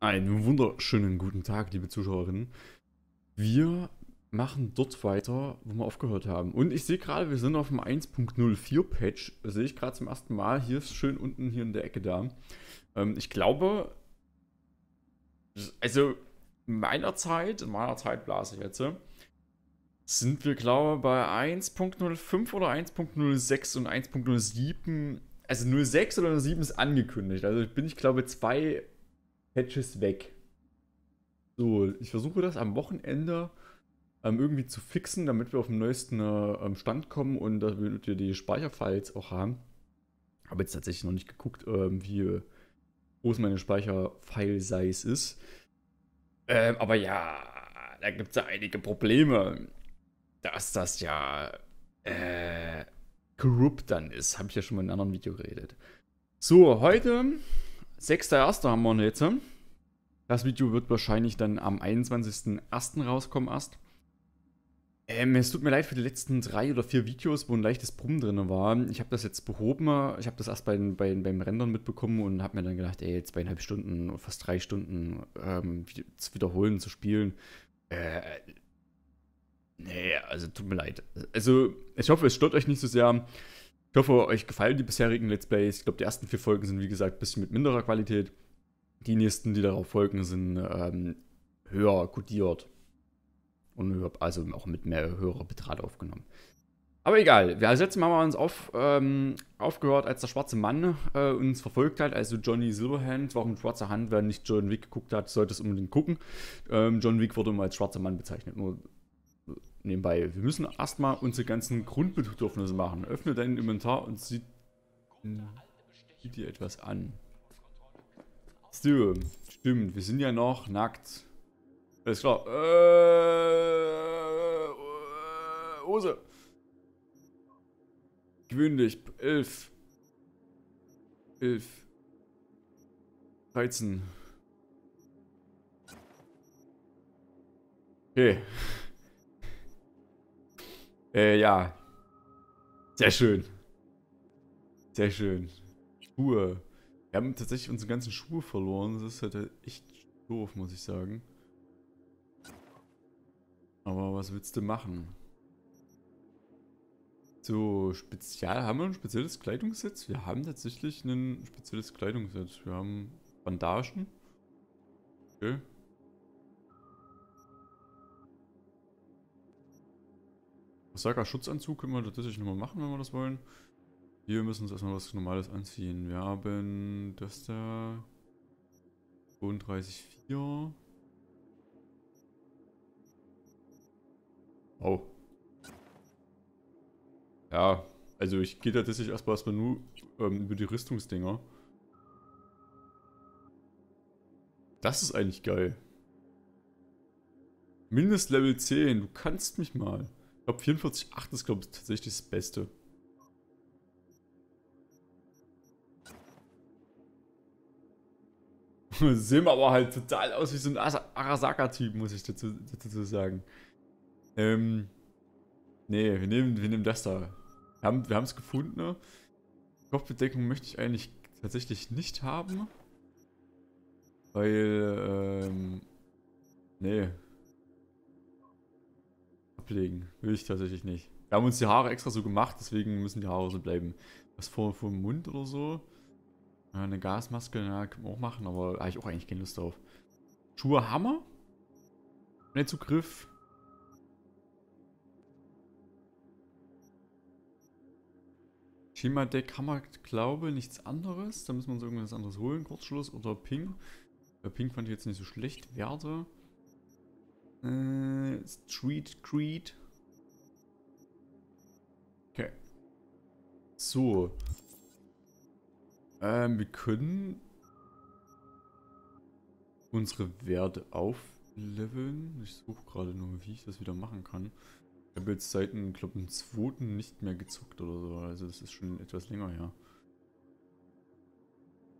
Einen wunderschönen guten Tag, liebe Zuschauerinnen. Wir machen dort weiter, wo wir aufgehört haben. Und ich sehe gerade, wir sind auf dem 1.04-Patch. Sehe ich gerade zum ersten Mal. Hier ist schön unten hier in der Ecke da. Ich glaube, also in meiner Zeit blase ich jetzt, sind wir, glaube ich, bei 1.05 oder 1.06 und 1.07. Also 06 oder 07 ist angekündigt. Also bin ich, glaube ich, 2... Patches weg. So, ich versuche das am Wochenende irgendwie zu fixen, damit wir auf den neuesten Stand kommen und dass wir die Speicherfiles auch haben. Habe jetzt tatsächlich noch nicht geguckt, wie groß meine Speicherfile-Size ist. Aber ja, da gibt es ja einige Probleme, dass das ja corrupt dann ist. Habe ich ja schon mal in einem anderen Video geredet. So, heute 6.1. haben wir jetzt. Das Video wird wahrscheinlich dann am 21.1. rauskommen erst. Es tut mir leid für die letzten 3 oder 4 Videos, wo ein leichtes Brummen drin war. Ich habe das jetzt behoben. Ich habe das erst beim Rendern mitbekommen und habe mir dann gedacht, ey, 2,5 Stunden, fast 3 Stunden zu wiederholen, zu spielen. Nee, also tut mir leid. Also ich hoffe, es stört euch nicht so sehr. Ich hoffe, euch gefallen die bisherigen Let's Plays. Ich glaube, die ersten 4 Folgen sind, wie gesagt, ein bisschen mit minderer Qualität. Die nächsten, die darauf folgen, sind höher codiert. Und höher, also auch mit höherer Bitrate aufgenommen. Aber egal, wir setzen mal uns auf, aufgehört, als der schwarze Mann uns verfolgt hat, also Johnny Silverhand. Warum schwarze Hand? Wer nicht John Wick geguckt hat, sollte es unbedingt gucken. John Wick wurde immer als schwarzer Mann bezeichnet, nur nebenbei. Wir müssen erstmal unsere ganzen Grundbedürfnisse machen. Öffne dein Inventar und sieh dir etwas an. So, stimmt. Wir sind ja noch nackt. Alles klar. Hose. Gewöhn dich. 11. 11. 13. Okay. Ja. Sehr schön. Sehr schön. Schuhe. Wir haben tatsächlich unsere ganzen Schuhe verloren. Das ist halt echt doof, muss ich sagen. Aber was willst du machen? So, spezial. Haben wir ein spezielles Kleidungsset? Wir haben tatsächlich ein spezielles Kleidungsset. Wir haben Bandagen. Okay. Osaka Schutzanzug können wir tatsächlich nochmal machen, wenn wir das wollen. Wir müssen uns erstmal was Normales anziehen. Wir haben das da 32,4. Oh. Ja, also ich gehe tatsächlich erstmal nur über die Rüstungsdinger. Das ist eigentlich geil. Mindestlevel 10, du kannst mich mal. Ich glaube 44,8 ist, glaube ich, tatsächlich das Beste. Sehen wir aber halt total aus wie so ein Arasaka-Typ, muss ich dazu sagen. Nee, wir nehmen das da. Wir haben es gefunden. Ne? Kopfbedeckung möchte ich eigentlich tatsächlich nicht haben. Weil, nee. Ablegen. Will ich tatsächlich nicht. Wir haben uns die Haare extra so gemacht, deswegen müssen die Haare so bleiben. Was vor dem Mund oder so? Ja, eine Gasmaske, ja, können wir auch machen, aber habe ich auch eigentlich keine Lust drauf. Schuhe Hammer? Schnellzugriff. Schema-Deck Hammer, glaube nichts anderes. Da müssen wir uns irgendwas anderes holen. Kurzschluss oder Ping. Ping fand ich jetzt nicht so schlecht. Werte. Street Creed. Okay. So. Wir können unsere Werte aufleveln. Ich suche gerade nur, wie ich das wieder machen kann. Ich habe jetzt seit dem, glaube ich, dem 2. nicht mehr gezockt oder so. Also das ist schon etwas länger her.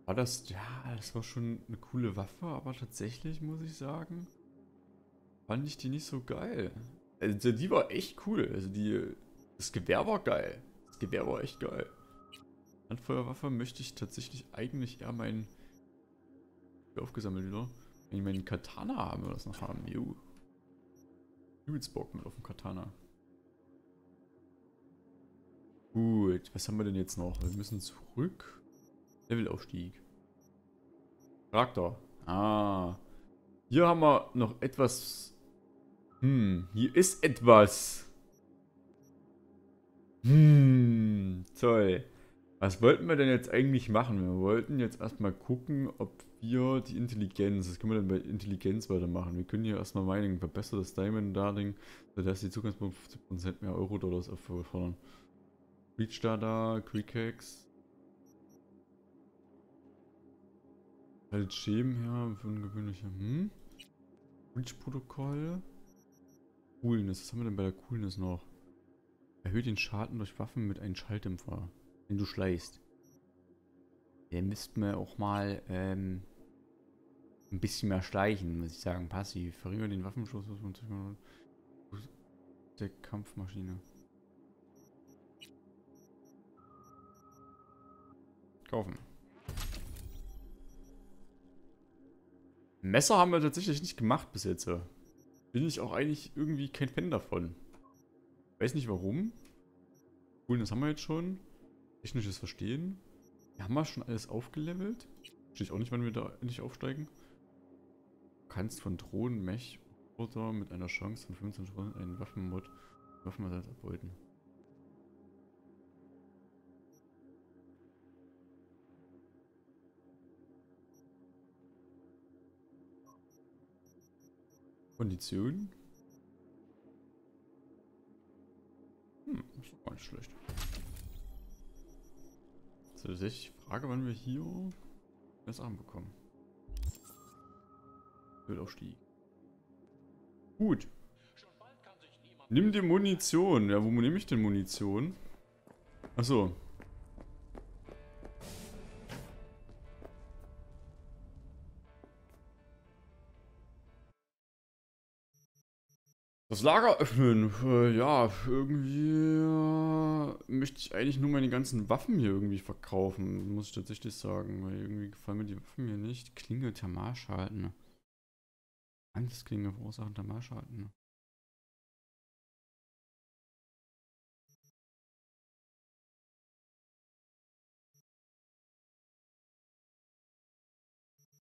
War das... Ja, das war schon eine coole Waffe, aber tatsächlich muss ich sagen... Fand ich die nicht so geil. Also die war echt cool. Also das Gewehr war geil. Das Gewehr war echt geil. Handfeuerwaffe möchte ich tatsächlich eigentlich eher meinen... Aufgesammelt wieder. Wenn ich meinen Katana haben, wir das noch haben. Juhu. Übelst Bock mit auf dem Katana. Gut, was haben wir denn jetzt noch? Wir müssen zurück. Levelaufstieg. Charakter. Ah. Hier haben wir noch etwas. Hier ist etwas. Toll. Was wollten wir denn jetzt eigentlich machen? Wir wollten jetzt erstmal gucken, ob wir die Intelligenz, das können wir dann bei Intelligenz weitermachen. Wir können hier erstmal meinen, verbessert das Diamond-Darling, sodass die Zukunftspunkte 50% mehr Euro-Dollars erfordern. Reach-Data, Quick-Hacks. Halt Schemen her, für ungewöhnliche, Reach-Protokoll. Coolness, was haben wir denn bei der Coolness noch? Erhöht den Schaden durch Waffen mit einem Schalldämpfer. Wenn du schleichst. Der müsste mir auch mal ein bisschen mehr schleichen, muss ich sagen. Passiv. Verringert den Waffenschuss. Der Kampfmaschine. Kaufen. Messer haben wir tatsächlich nicht gemacht bis jetzt. Bin ich auch eigentlich irgendwie kein Fan davon. Weiß nicht warum. Cool, das haben wir jetzt schon. Technisches Verstehen. Wir haben ja schon alles aufgelevelt. Verstehe ich auch nicht, wann wir da endlich aufsteigen. Du kannst von Drohnen, Mech oder mit einer Chance von 15% einen Waffenmod abbeuten. Kondition. Ist doch gar nicht schlecht. So, ich frage, wann wir hier das Arm bekommen. Ölaufstieg. Gut. Nimm dir Munition. Ja, wo nehme ich denn Munition? Achso. Das Lager öffnen. Ja, irgendwie möchte ich eigentlich nur meine ganzen Waffen hier irgendwie verkaufen, muss ich tatsächlich sagen, weil irgendwie gefallen mir die Waffen hier nicht. Klinge, Thermalschaden. Angriffsklinge verursachen Thermalschaden.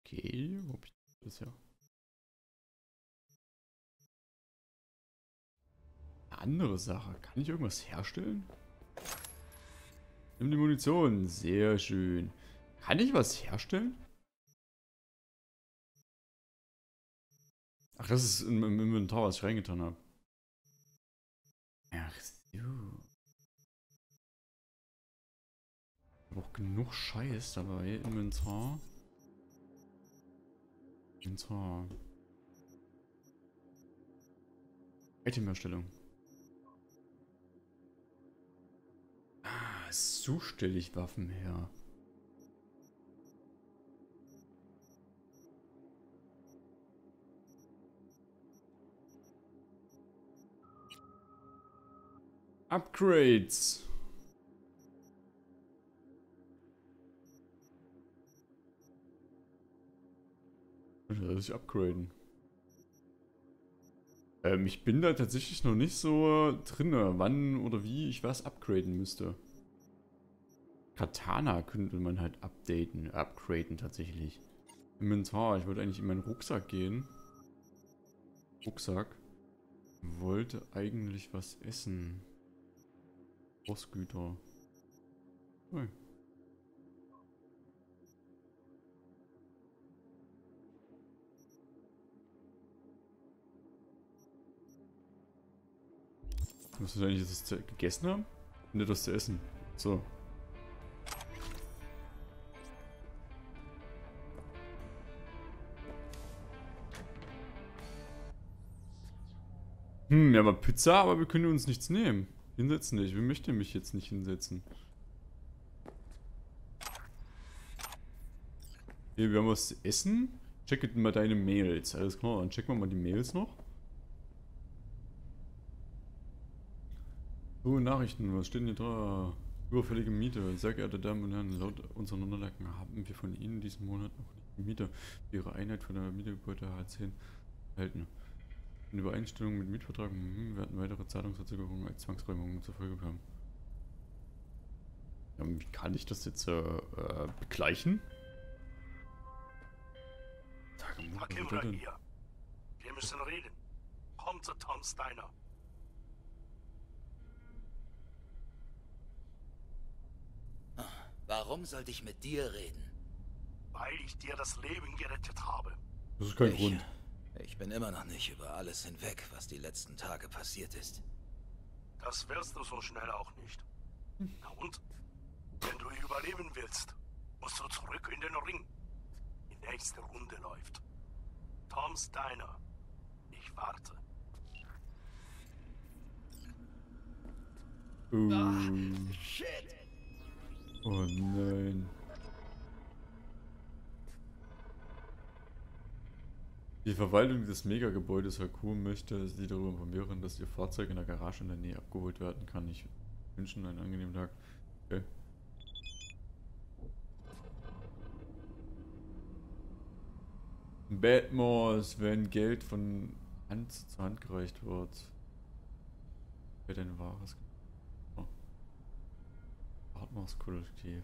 Okay, wo hab ich das ja? Andere Sache. Kann ich irgendwas herstellen? Nimm die Munition. Sehr schön. Kann ich was herstellen? Ach, das ist im Inventar, was ich reingetan habe. Ach so. Ich habe auch genug Scheiß dabei. Inventar. Inventar. Itemherstellung. So stelle ich Waffen her. Upgrades. Muss ich upgraden. Ich bin da tatsächlich noch nicht so drinne, wann oder wie ich was upgraden müsste. Katana könnte man halt upgraden tatsächlich. Inventar, ich wollte eigentlich in meinen Rucksack gehen. Rucksack. Wollte eigentlich was essen. Großgüter. Oh. Musst du eigentlich das gegessen haben? Nicht das zu essen. So. Ja, aber Pizza, aber wir können uns nichts nehmen. Hinsetzen nicht. Wir möchten mich jetzt nicht hinsetzen. Hier, wir haben was zu essen. Checket mal deine Mails. Alles klar, dann checken wir mal die Mails noch. So, Nachrichten. Was steht denn hier da? Überfällige Miete. Sehr geehrte Damen und Herren, laut unseren Unterlagen haben wir von Ihnen diesen Monat noch nicht. Miete für ihre Einheit von der Mietegebühr H10 erhalten. In Übereinstimmung mit Mietvertrag werden weitere Zahlungsverzögerungen als Zwangsräumungen zur Folge haben. Ja, wie kann ich das jetzt begleichen? Takemura hier. Wir müssen reden. Komm zu Tom Steiner. Warum sollte ich mit dir reden? Weil ich dir das Leben gerettet habe. Das ist kein Grund. Ich bin immer noch nicht über alles hinweg, was die letzten Tage passiert ist. Das wirst du so schnell auch nicht. Na und? Wenn du überleben willst, musst du zurück in den Ring. Die nächste Runde läuft. Tom Steiner. Ich warte. Shit. Oh nein. Die Verwaltung des Megagebäudes Hakum möchte Sie darüber informieren, dass Ihr Fahrzeug in der Garage in der Nähe abgeholt werden kann. Ich wünsche Ihnen einen angenehmen Tag. Okay. Badmores, wenn Geld von Hand zu Hand gereicht wird. Wer denn wahres? Oh. Badmores-Kollektiv.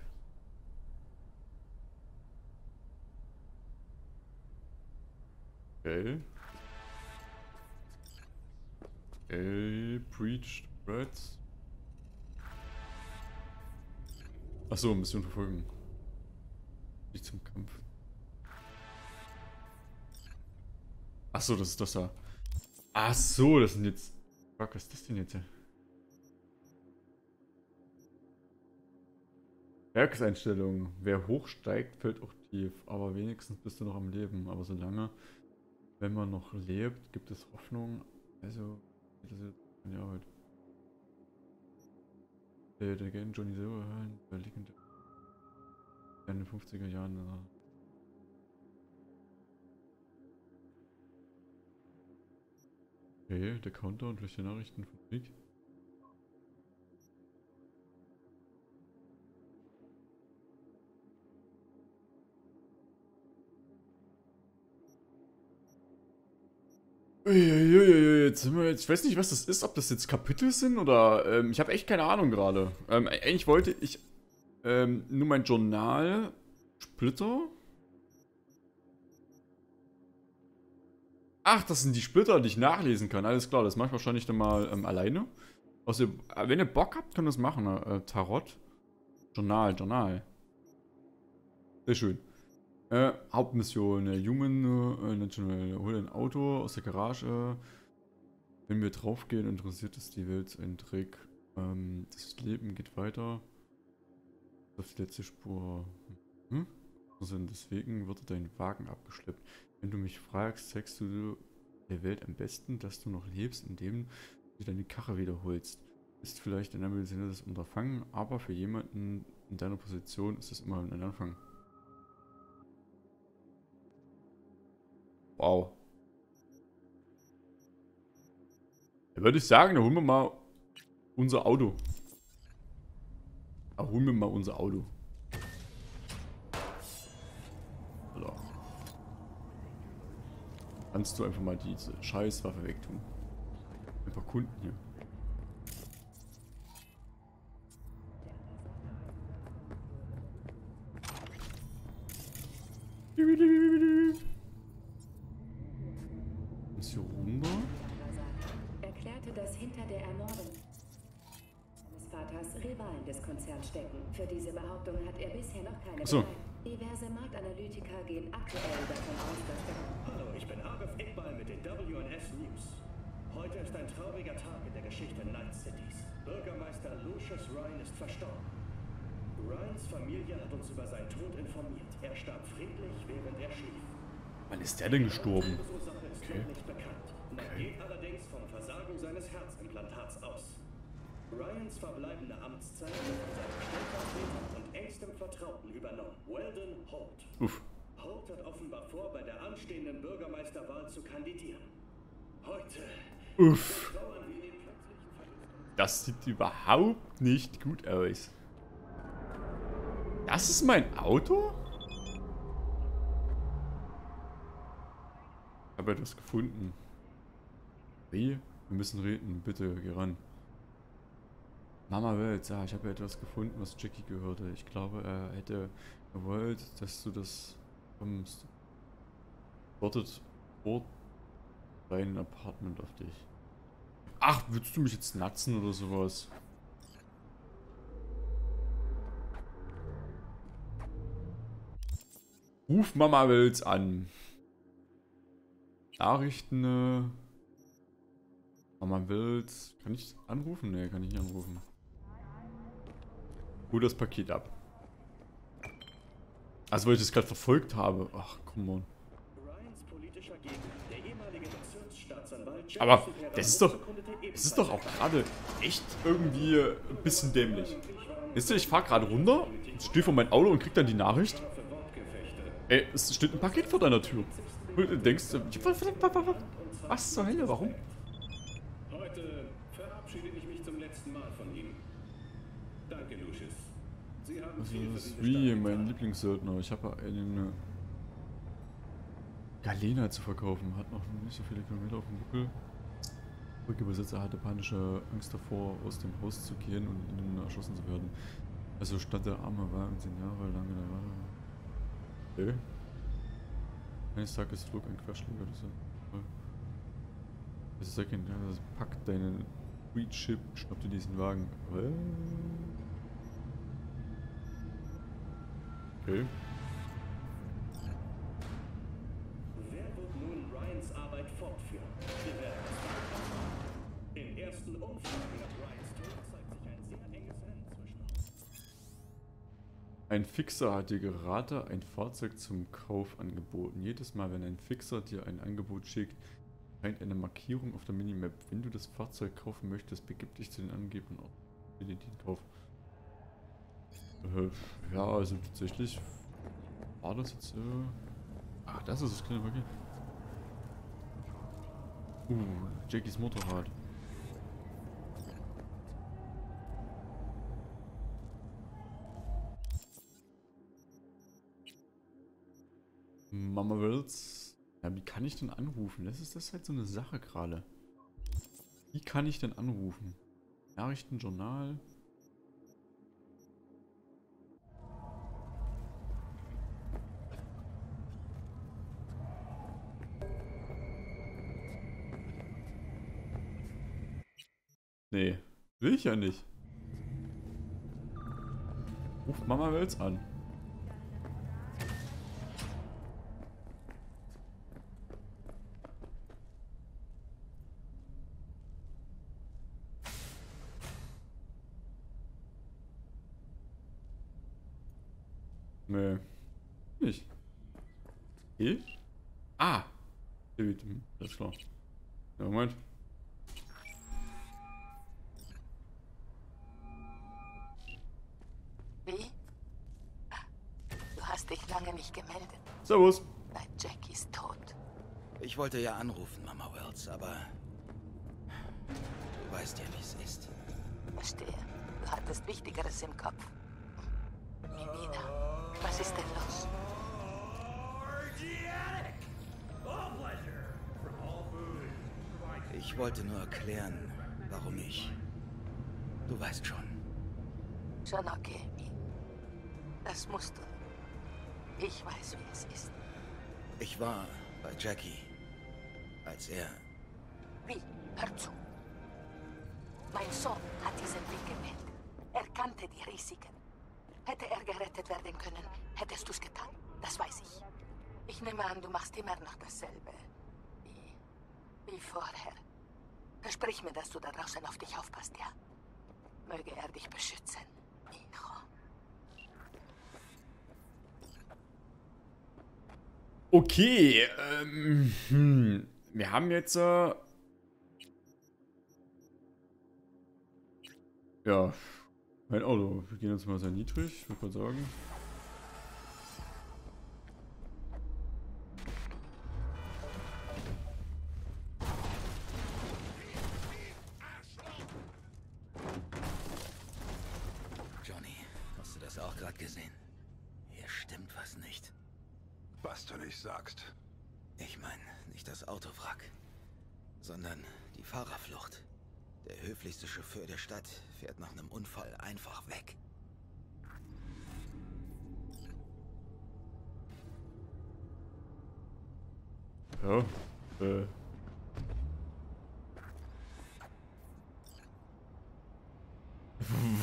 Okay. Okay, Preached Breads. Achso, Mission verfolgen. Nicht zum Kampf. Achso, das ist das da. Achso, das sind jetzt. Fuck, was ist das denn jetzt? Werkseinstellung. Wer hochsteigt, fällt auch tief. Aber wenigstens bist du noch am Leben. Aber solange. Wenn man noch lebt, gibt es Hoffnung. Also, das ist meine Arbeit. Der Game Johnny Silverhand, der legendär in den 50er Jahren. Okay, der Countdown durch die Nachrichten vom Krieg. Uiuiui, jetzt sind wir jetzt. Ich weiß nicht, was das ist, ob das jetzt Kapitel sind oder. Ich habe echt keine Ahnung gerade. Eigentlich wollte ich nur mein Journal Splitter. Ach, das sind die Splitter, die ich nachlesen kann. Alles klar, das mache ich wahrscheinlich dann mal alleine. Also, wenn ihr Bock habt, könnt ihr das machen. Tarot. Journal. Sehr schön. Hauptmission, Human National, hol ein Auto aus der Garage. Wenn wir draufgehen, interessiert es die Welt ein Trick. Das Leben geht weiter. Auf die letzte Spur. Also deswegen wird dein Wagen abgeschleppt. Wenn du mich fragst, zeigst du der Welt am besten, dass du noch lebst, indem du deine Karre wiederholst. Ist vielleicht ein ambitioniertes Unterfangen, aber für jemanden in deiner Position ist es immer ein Anfang. Wow. Da würde ich sagen, da holen wir mal unser Auto. So. Kannst du einfach mal diese Scheißwaffe wegtun. Ein paar Kunden hier. Hier runter. Erklärte, dass hinter der Ermordung des Vaters Rivalen des Konzerns stecken. Für diese Behauptung hat er bisher noch keine Beweise. Diverse Marktanalytiker gehen aktuell davon aus, dass Hallo, ich bin Arif Iqbal mit den WNF News. Heute ist ein trauriger Tag in der Geschichte Night Cities. Bürgermeister Lucius Ryan ist verstorben. Ryans Familie hat uns über seinen Tod informiert. Er starb friedlich, während er schlief. Wann ist der denn gestorben? Okay. Man geht allerdings vom Versagen seines Herzimplantats aus. Ryans verbleibende Amtszeit wird von seinem Stellvertreter und engstem Vertrauten übernommen, Weldon Holt. Holt hat offenbar vor, bei der anstehenden Bürgermeisterwahl zu kandidieren. Heute. Das sieht überhaupt nicht gut aus. Das ist mein Auto? Ich habe etwas gefunden. Wie? Wir müssen reden. Bitte, geh ran. Mama Welles, ja, ich habe etwas gefunden, was Jackie gehörte. Ich glaube, er hätte gewollt, dass du das kommst. Wartet vor deinem Apartment auf dich. Ach, willst du mich jetzt natzen oder sowas? Ruf Mama Welles an. Nachrichten. Mama Welles. Kann ich anrufen? Ne, kann ich nicht anrufen. Hol das Paket ab. Also, weil ich das gerade verfolgt habe. Ach, come on. Aber das ist doch auch gerade echt irgendwie ein bisschen dämlich. Wisst ihr, ich fahre gerade runter, stehe vor meinem Auto und krieg dann die Nachricht. Ey, es steht ein Paket vor deiner Tür. Und du denkst, was zur Hölle, warum? Heute verabschiede ich mich zum letzten Mal von Ihnen. Danke, Lucius. Sie haben viel für diese Stadt getan. Mein Lieblingssöldner. Ich habe einen Galena zu verkaufen. Hat noch nicht so viele Kilometer auf dem Buckel. Der Besitzer hatte panische Angst davor, aus dem Haus zu gehen und ihnen erschossen zu werden. Also statt der arme Wagen 10 Jahre lang in der Wagen. Okay. Eines Tages flog ein Querschläger, das ist toll. Das ist ja kein. Pack deinen Weed-Chip, schnapp dir diesen Wagen. Okay. Wer wird nun Ryans Arbeit fortführen? Wir werden es machen. In ersten Umfragen nach Ryans Tod zeigt sich ein sehr enges Rennen zwischen uns. Ein Fixer hat dir geraten, ein Fahrzeug zum Kauf angeboten. Jedes Mal, wenn ein Fixer dir ein Angebot schickt, scheint eine Markierung auf der Minimap. Wenn du das Fahrzeug kaufen möchtest, begib dich zu den angegebenen Ort für den Kauf. Ja, also tatsächlich war das jetzt. Ach, das ist das kleine Paket. Jackies Motorrad. Mama Welles. Ja, wie kann ich denn anrufen? Das ist halt so eine Sache gerade. Wie kann ich denn anrufen? Nachrichtenjournal. Nee, will ich ja nicht. Ruft Mama Welles an. Nee. Nicht. Ich? Ah! David, alles klar. Ja, Moment. Servus. Nein, Jackie ist tot. Ich wollte ja anrufen, Mama Welles, aber du weißt ja, wie es ist. Verstehe. Du hattest Wichtigeres im Kopf. Menina, was ist denn los? Ich wollte nur erklären, warum ich. Du weißt schon. Schon okay. Das musst du. Ich weiß, wie es ist. Ich war bei Jackie, als er... Wie? Hör zu. Mein Sohn hat diesen Weg gewählt. Er kannte die Risiken. Hätte er gerettet werden können, hättest du es getan. Das weiß ich. Ich nehme an, du machst immer noch dasselbe. Wie vorher. Versprich mir, dass du da draußen auf dich aufpasst, ja? Möge er dich beschützen, Mijo. Okay, wir haben jetzt, ja, mein Auto. Wir gehen jetzt mal sehr niedrig, würde man sagen. Johnny, hast du das auch gerade gesehen? Hier stimmt was nicht. Was du nicht sagst. Ich meine, nicht, dass das Autowrack, sondern die Fahrerflucht. Der höflichste Chauffeur der Stadt fährt nach einem Unfall einfach weg. Ja,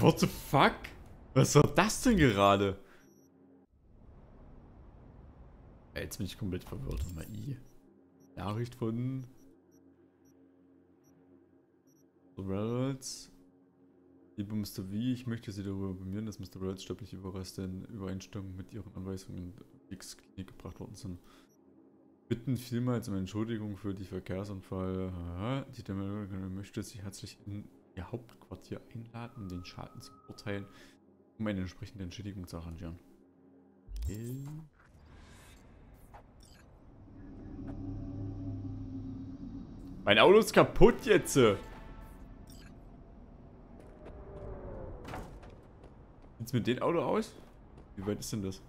What the fuck? Was war das denn gerade? Jetzt bin ich komplett verwirrt. Mal I. Nachricht von Wells. Lieber Mr. W., ich möchte Sie darüber informieren, dass Mr. Wells sterbliche Überreste in Übereinstimmung mit Ihren Anweisungen in X-Klinik gebracht worden sind. Bitten vielmals um Entschuldigung für die Verkehrsunfall. Die Demeldung möchte Sie herzlich in Ihr Hauptquartier einladen, um den Schaden zu beurteilen, um eine entsprechende Entschädigung zu arrangieren. Okay. Mein Auto ist kaputt jetzt! Sieht's mit dem Auto aus? Wie weit ist denn das?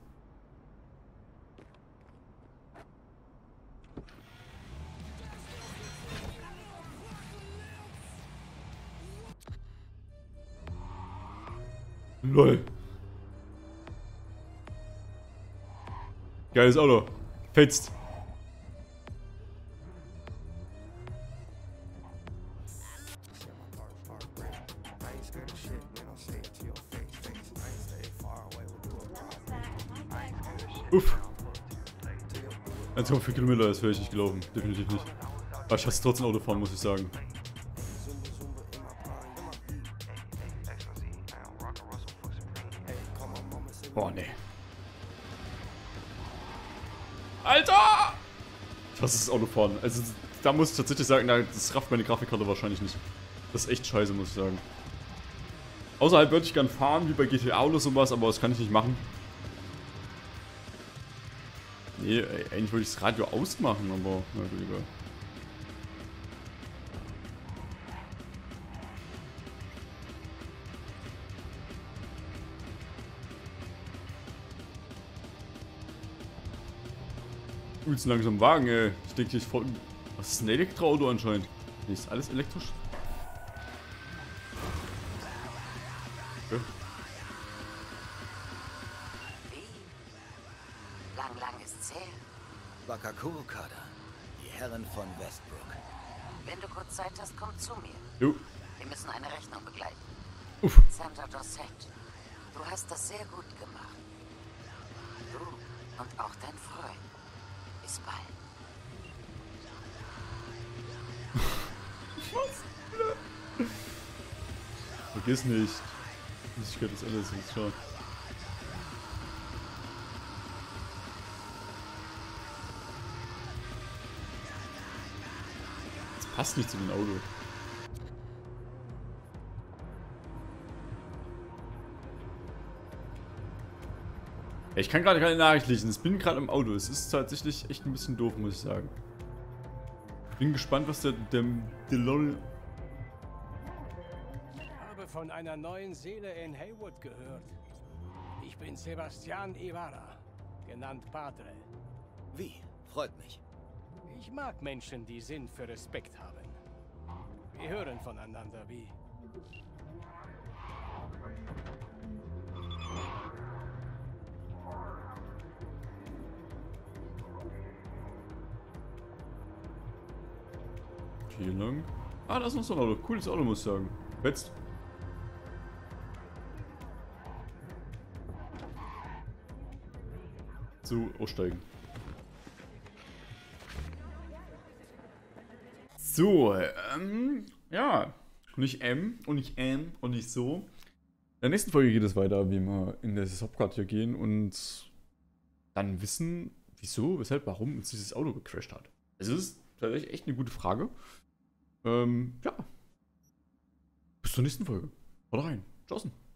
LOL! Geiles Auto! Fetzt! Uff! 1,4 Kilometer ist vielleicht nicht gelaufen, definitiv nicht. Aber ich hasse trotzdem Auto fahren, muss ich sagen. Boah, nee. Alter! Ich hasse das Autofahren. Also, da muss ich tatsächlich sagen, das rafft meine Grafikkarte wahrscheinlich nicht. Das ist echt scheiße, muss ich sagen. Außerhalb würde ich gern fahren, wie bei GTA oder sowas, aber das kann ich nicht machen. Nee, eigentlich wollte ich das Radio ausmachen, aber na gut, egal. Übelst langsam Wagen, ey. Ich denke, ich voll. Was ist ein Elektroauto anscheinend? Nee, ist alles elektrisch. Okay. Bakakuru-Kader, die Herren von Westbrook. Wenn du kurz Zeit hast, komm zu mir. Jo. Wir müssen eine Rechnung begleiten. Uff. Sandra Dorset, du hast das sehr gut gemacht. Du und auch dein Freund. Bis bald. Vergiss nicht. Ich kann das alles jetzt schauen. Passt nicht zu dem Auto. Ja, ich kann gerade keine Nachricht lesen. Ich bin gerade im Auto. Es ist tatsächlich echt ein bisschen doof, muss ich sagen. Bin gespannt, was der DeLorean. Ich habe von einer neuen Seele in Haywood gehört. Ich bin Sebastian Ivara, genannt Padre. Wie? Freut mich. Ich mag Menschen, die Sinn für Respekt haben. Wir hören voneinander wie... Vielen Dank. Ah, das ist noch so ein Auto. Cooles Auto, muss ich sagen. Fetzt. So, aussteigen. So, ja, nicht M und nicht M und nicht so. In der nächsten Folge geht es weiter, wie wir in das Hauptquartier gehen und dann wissen, wieso, weshalb, warum uns dieses Auto gecrasht hat. Also das ist tatsächlich echt eine gute Frage. Ja, bis zur nächsten Folge. Haut rein. Tschaußen.